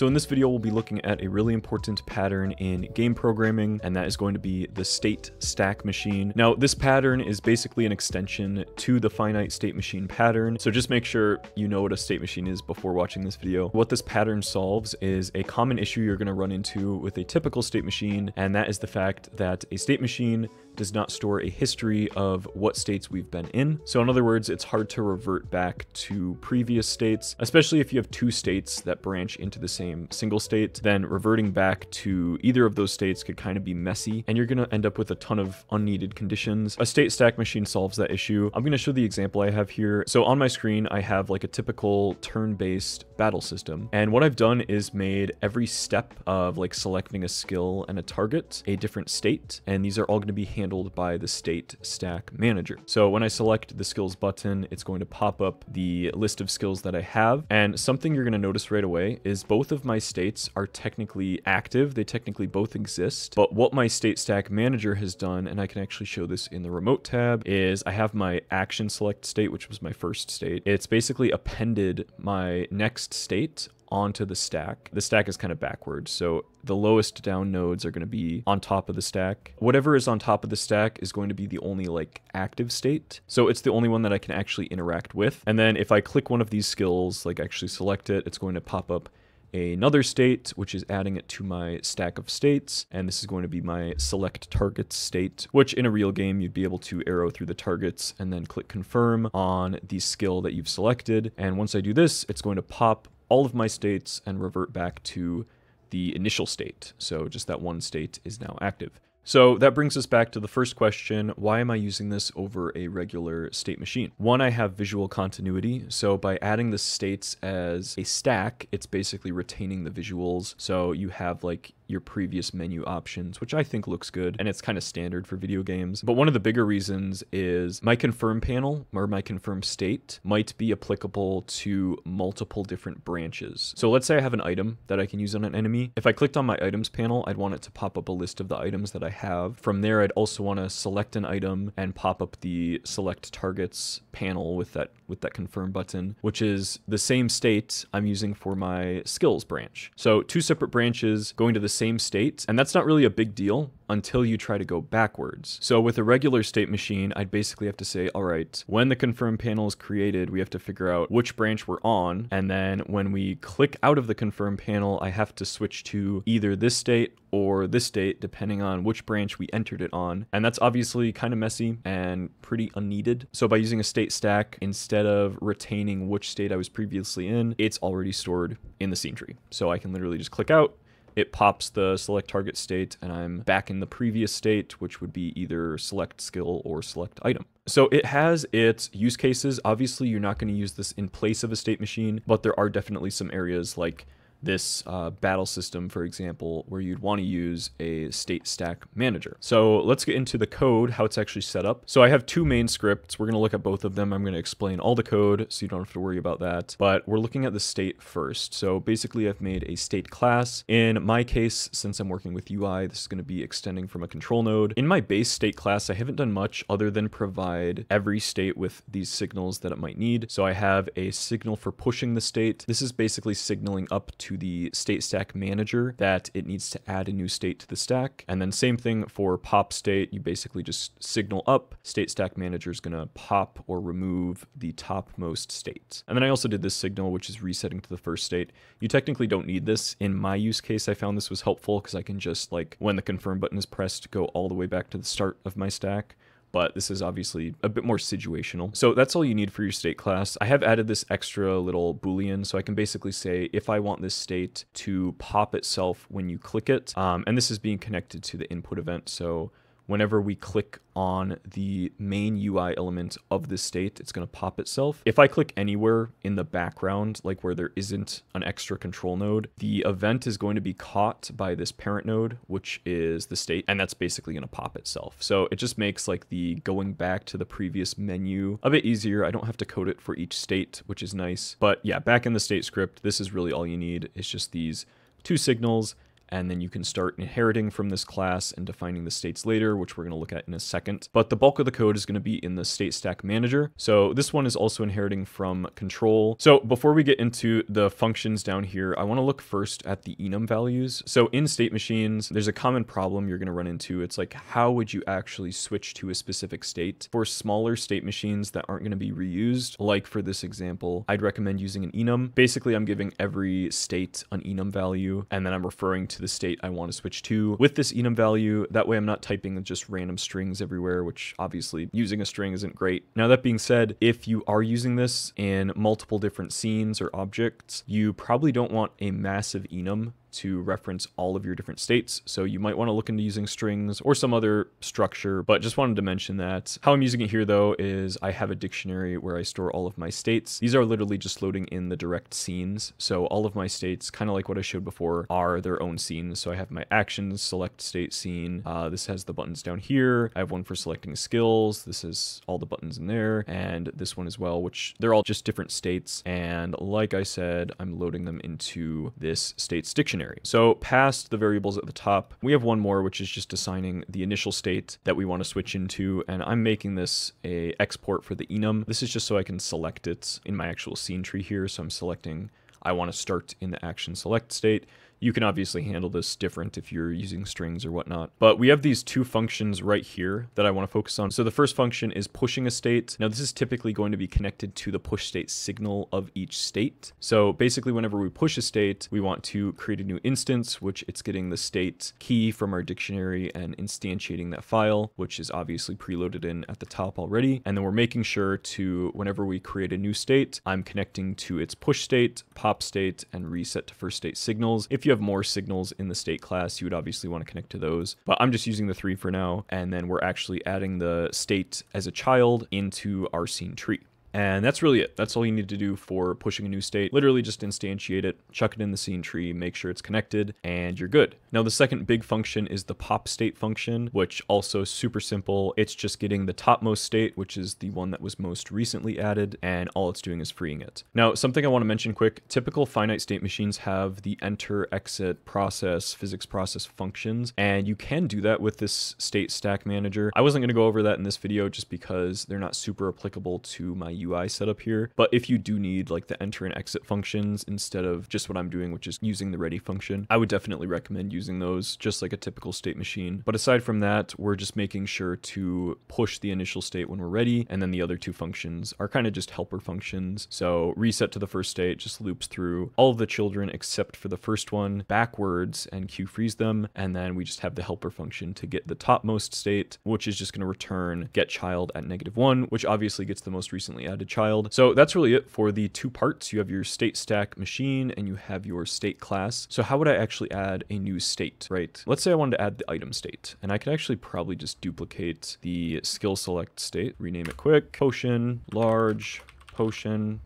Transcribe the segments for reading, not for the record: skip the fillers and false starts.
So in this video, we'll be looking at a really important pattern in game programming, and that is going to be the state stack machine. Now, this pattern is basically an extension to the finite state machine pattern. So just make sure you know what a state machine is before watching this video. What this pattern solves is a common issue you're going to run into with a typical state machine, and that is the fact that a state machine does not store a history of what states we've been in. So in other words, it's hard to revert back to previous states, especially if you have two states that branch into the same single state. Then reverting back to either of those states could kind of be messy, and you're going to end up with a ton of unneeded conditions. A state stack machine solves that issue. I'm going to show the example I have here. So on my screen, I have like a typical turn-based battle system. And what I've done is made every step of like selecting a skill and a target a different state. And these are all going to be handled by the state stack manager. So when I select the skills button, it's going to pop up the list of skills that I have. And something you're going to notice right away is both of my states are technically active. They technically both exist. But what my state stack manager has done, and I can actually show this in the remote tab, is I have my action select state, which was my first state. It's basically appended my next state onto the stack. The stack is kind of backwards, so the lowest down nodes are going to be on top of the stack. Whatever is on top of the stack is going to be the only like active state. So it's the only one that I can actually interact with. And then if I click one of these skills, like actually select it, it's going to pop up another state, which is adding it to my stack of states. And this is going to be my select targets state, which in a real game, you'd be able to arrow through the targets and then click confirm on the skill that you've selected. And once I do this, it's going to pop all of my states and revert back to the initial state. So just that one state is now active. So that brings us back to the first question. Why am I using this over a regular state machine? One, I have visual continuity. So by adding the states as a stack, it's basically retaining the visuals. So you have like your previous menu options, which I think looks good, and it's kind of standard for video games. But one of the bigger reasons is my confirm panel or my confirm state might be applicable to multiple different branches. So let's say I have an item that I can use on an enemy. If I clicked on my items panel, I'd want it to pop up a list of the items that I have. From there, I'd also want to select an item and pop up the select targets panel with that confirm button, which is the same state I'm using for my skills branch. So two separate branches going to the same state, and that's not really a big deal until you try to go backwards. So with a regular state machine, I'd basically have to say, all right, when the confirm panel is created, we have to figure out which branch we're on. And then when we click out of the confirm panel, I have to switch to either this state or this state, depending on which branch we entered it on. And that's obviously kind of messy and pretty unneeded. So by using a state stack, instead of retaining which state I was previously in, it's already stored in the scene tree. So I can literally just click out, it pops the select target state, and I'm back in the previous state, which would be either select skill or select item. So it has its use cases. Obviously, you're not going to use this in place of a state machine, but there are definitely some areas like this battle system, for example, where you'd want to use a state stack manager. So let's get into the code, how it's actually set up. So I have two main scripts. We're going to look at both of them. I'm going to explain all the code, so you don't have to worry about that. But we're looking at the state first. So basically, I've made a state class. In my case, since I'm working with UI, this is going to be extending from a control node. In my base state class, I haven't done much other than provide every state with these signals that it might need. So I have a signal for pushing the state. This is basically signaling up to the state stack manager that it needs to add a new state to the stack. And then same thing for pop state, you basically just signal up, state stack manager is going to pop or remove the topmost state. And then I also did this signal, which is resetting to the first state. You technically don't need this. In my use case, I found this was helpful because I can just like, when the confirm button is pressed, go all the way back to the start of my stack. But this is obviously a bit more situational. So that's all you need for your state class. I have added this extra little Boolean, so I can basically say if I want this state to pop itself when you click it, and this is being connected to the input event. So whenever we click on the main UI element of this state, it's going to pop itself. If I click anywhere in the background, like where there isn't an extra control node, the event is going to be caught by this parent node, which is the state, and that's basically going to pop itself. So it just makes like the going back to the previous menu a bit easier. I don't have to code it for each state, which is nice. But yeah, back in the state script, this is really all you need. It's just these two signals and then you can start inheriting from this class and defining the states later, which we're going to look at in a second. But the bulk of the code is going to be in the state stack manager. So this one is also inheriting from control. So before we get into the functions down here, I want to look first at the enum values. So in state machines, there's a common problem you're going to run into. It's like, how would you actually switch to a specific state? For smaller state machines that aren't going to be reused, like for this example, I'd recommend using an enum. Basically, I'm giving every state an enum value, and then I'm referring to the state I want to switch to with this enum value. That way I'm not typing just random strings everywhere, which obviously using a string isn't great. Now that being said, if you are using this in multiple different scenes or objects, you probably don't want a massive enum to reference all of your different states. So you might want to look into using strings or some other structure, but just wanted to mention that. How I'm using it here though is I have a dictionary where I store all of my states. These are literally just loading in the direct scenes. So all of my states, kind of like what I showed before, are their own scenes. So I have my actions, select state scene. This has the buttons down here. I have one for selecting skills. This is all the buttons in there, and this one as well, which they're all just different states. And like I said, I'm loading them into this states dictionary. So past the variables at the top, we have one more, which is just assigning the initial state that we want to switch into. And I'm making this an export for the enum. This is just so I can select it in my actual scene tree here. So I'm selecting, I want to start in the action select state. You can obviously handle this different if you're using strings or whatnot. But we have these two functions right here that I want to focus on. So the first function is pushing a state. Now this is typically going to be connected to the push state signal of each state. So basically whenever we push a state, we want to create a new instance, which it's getting the state key from our dictionary and instantiating that file, which is obviously preloaded in at the top already. And then we're making sure to, whenever we create a new state, I'm connecting to its push state, pop state, and reset to first state signals. If you have more signals in the state class, you would obviously want to connect to those, but I'm just using the three for now. And then we're actually adding the state as a child into our scene tree. And that's really it. That's all you need to do for pushing a new state. Literally just instantiate it, chuck it in the scene tree, make sure it's connected, and you're good. Now the second big function is the pop state function, which also super simple. It's just getting the topmost state, which is the one that was most recently added, and all it's doing is freeing it. Now something I want to mention quick, typical finite state machines have the enter, exit, process, physics process functions, and you can do that with this state stack manager. I wasn't going to go over that in this video just because they're not super applicable to my UI setup here, but if you do need like the enter and exit functions instead of just what I'm doing, which is using the ready function, I would definitely recommend using those just like a typical state machine. But aside from that, we're just making sure to push the initial state when we're ready, and then the other two functions are kind of just helper functions. So reset to the first state just loops through all of the children except for the first one backwards and Q frees them, and then we just have the helper function to get the topmost state, which is just going to return get child at -1, which obviously gets the most recently added child. So that's really it for the two parts. You have your state stack machine and you have your state class. So how would I actually add a new state, right? Let's say I wanted to add the item state, and I could actually probably just duplicate the skill select state, rename it quick, potion, large, potion,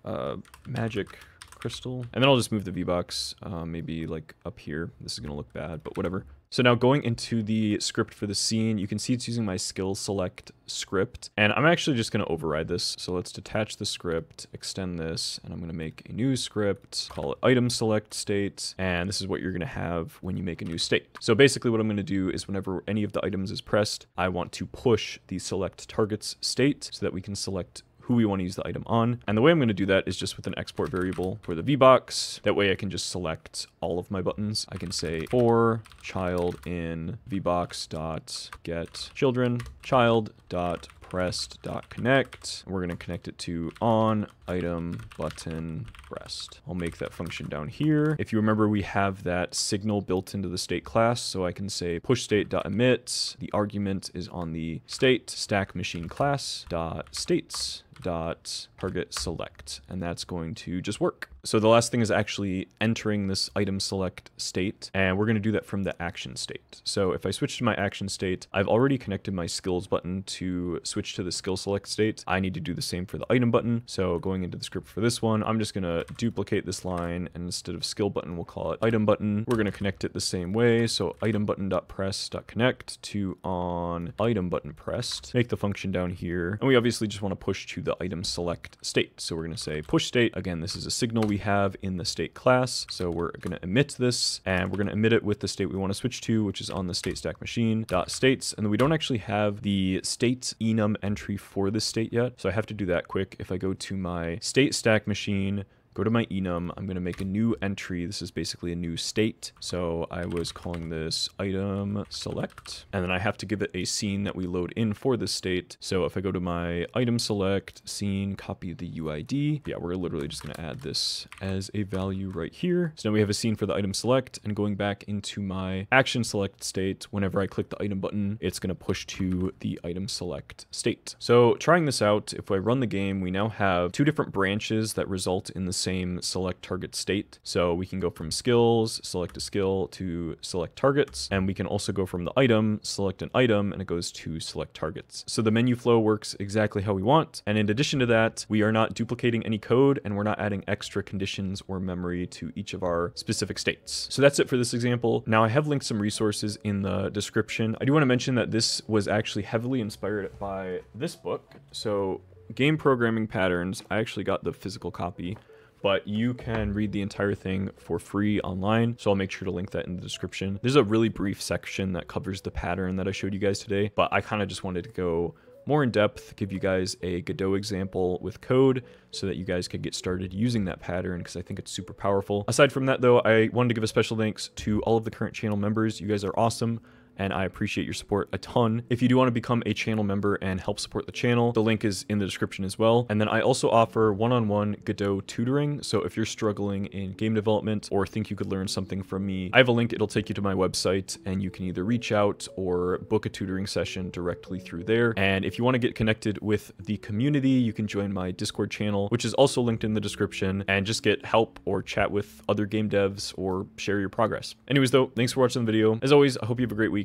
magic, crystal, and then I'll just move the V-Box maybe like up here. This is gonna look bad, but whatever. So now going into the script for the scene, you can see it's using my skill select script, and I'm actually just going to override this. So let's detach the script, extend this, and I'm going to make a new script, call it item select state, and this is what you're going to have when you make a new state. So basically what I'm going to do is whenever any of the items is pressed, I want to push the select targets state so that we can select who we want to use the item on. And the way I'm going to do that is just with an export variable for the VBox. That way I can just select all of my buttons. I can say for child in VBox dot get children, child dot breast dot connect. We're going to connect it to on item button breast. I'll make that function down here. If you remember, we have that signal built into the state class, so I can say push state dot emit. The argument is on the state stack machine class dot states dot target select, and that's going to just work. So the last thing is actually entering this item select state, and we're going to do that from the action state. So if I switch to my action state, I've already connected my skills button to switch to the skill select state. I need to do the same for the item button. So going into the script for this one, I'm just going to duplicate this line, and instead of skill button, we'll call it item button. We're going to connect it the same way. So item button dot press dot connect to on item button pressed. Make the function down here, and we obviously just want to push to the item select state. So we're going to say push state. Again, this is a signal we have in the state class. So we're going to emit this, and we're going to emit it with the state we want to switch to, which is on the state stack machine dot states. And then we don't actually have the state enum entry for this state yet. So I have to do that quick. If I go to my state stack machine, go to my enum, I'm going to make a new entry. This is basically a new state. So I was calling this item select, and then I have to give it a scene that we load in for this state. So if I go to my item select scene, copy the UID. Yeah, we're literally just going to add this as a value right here. So now we have a scene for the item select, and going back into my action select state, whenever I click the item button, it's going to push to the item select state. So trying this out, if I run the game, we now have two different branches that result in the same select target state. So we can go from skills, select a skill, to select targets, and we can also go from the item, select an item, and it goes to select targets. So the menu flow works exactly how we want, and in addition to that, we are not duplicating any code, and we're not adding extra conditions or memory to each of our specific states. So that's it for this example. Now I have linked some resources in the description. I do want to mention that this was actually heavily inspired by this book. So Game Programming Patterns, I actually got the physical copy, but you can read the entire thing for free online. So I'll make sure to link that in the description. There's a really brief section that covers the pattern that I showed you guys today, but I kind of just wanted to go more in depth, give you guys a Godot example with code so that you guys could get started using that pattern, because I think it's super powerful. Aside from that though, I wanted to give a special thanks to all of the current channel members. You guys are awesome, and I appreciate your support a ton. If you do want to become a channel member and help support the channel, the link is in the description as well. And then I also offer one-on-one Godot tutoring. So if you're struggling in game development or think you could learn something from me, I have a link. It'll take you to my website, and you can either reach out or book a tutoring session directly through there. And if you want to get connected with the community, you can join my Discord channel, which is also linked in the description, and just get help or chat with other game devs or share your progress. Anyways though, thanks for watching the video. As always, I hope you have a great week,